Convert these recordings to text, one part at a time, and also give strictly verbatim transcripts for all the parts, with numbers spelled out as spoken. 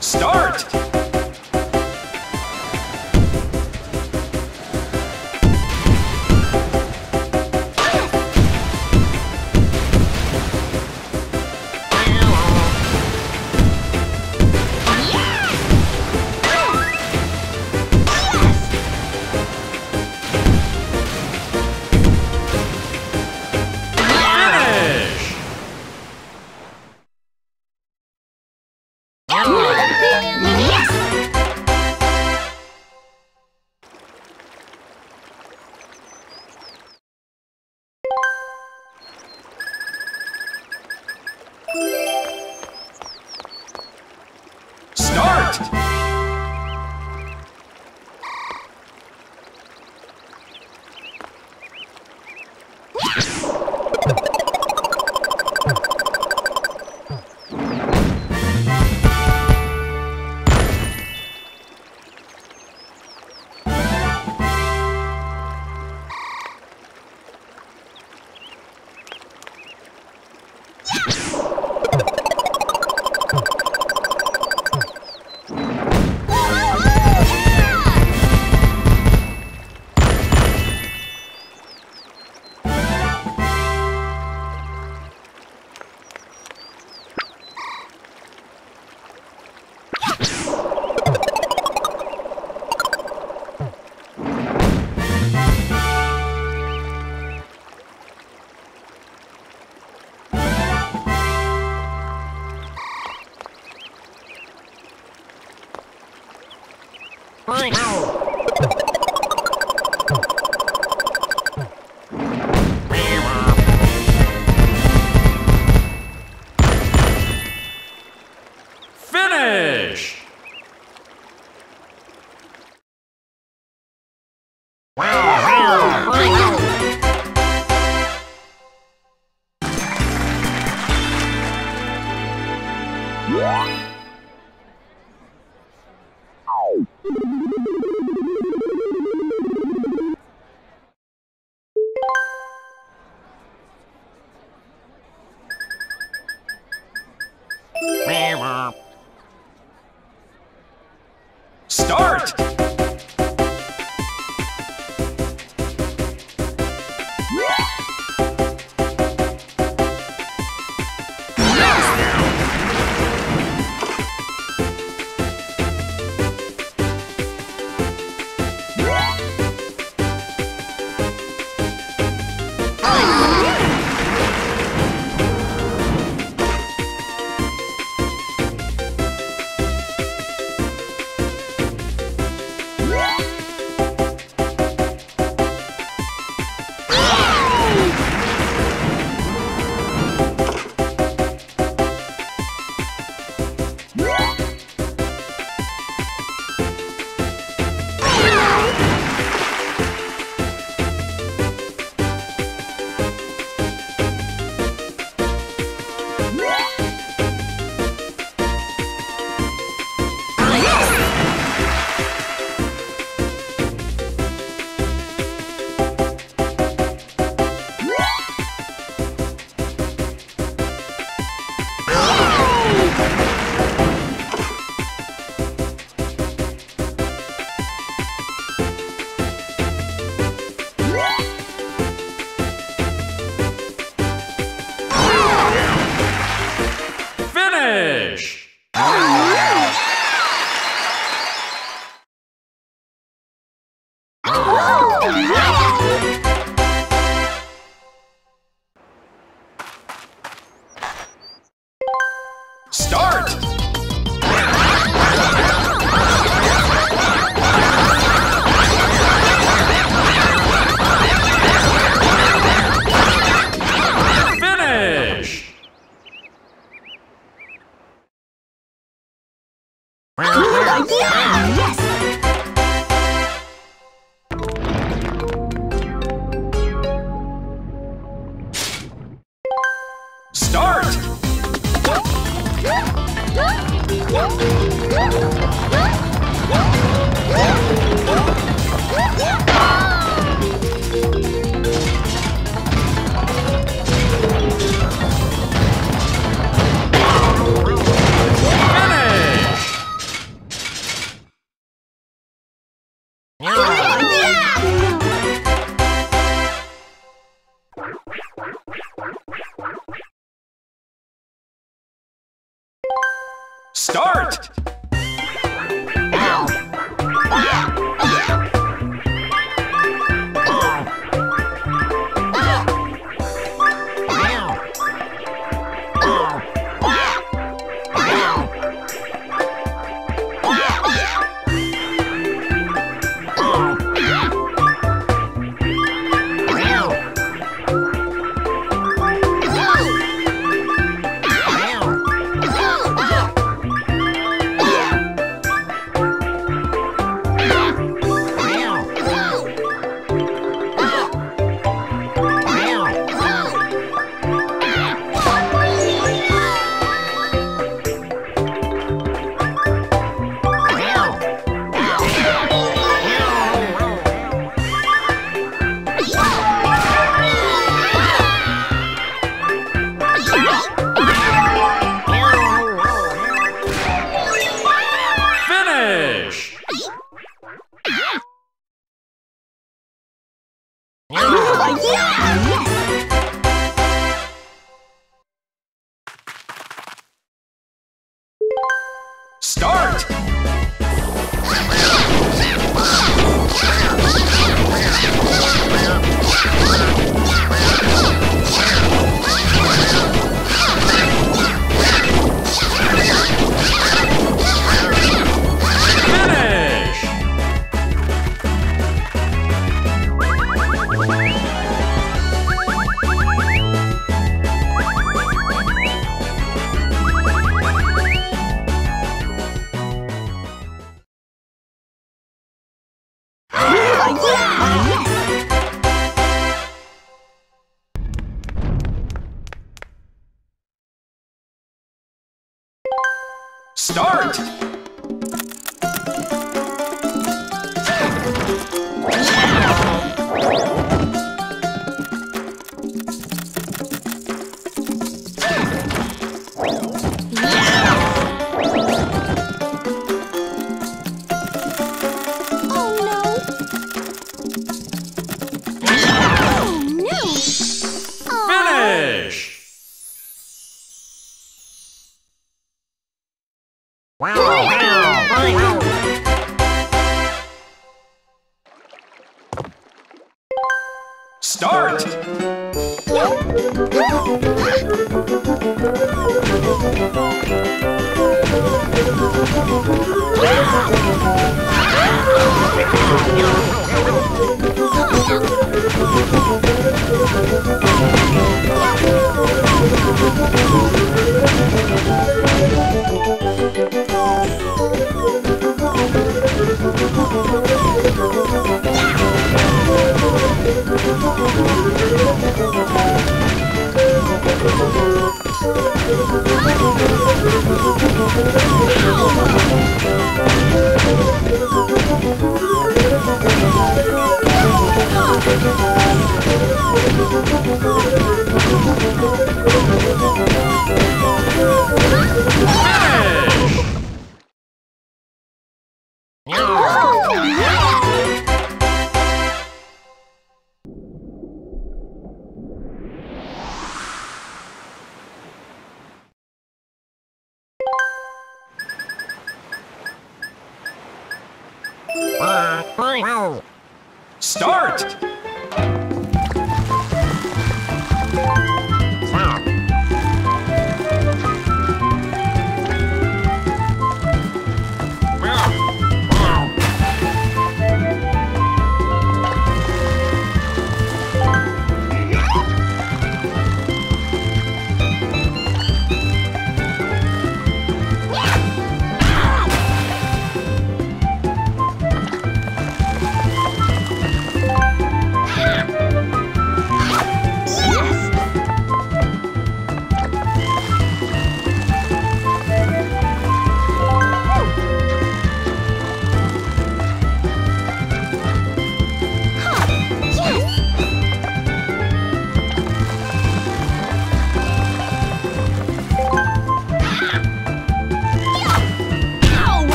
Start! Finish! Start! Start! Start!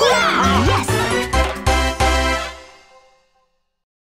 Yeah!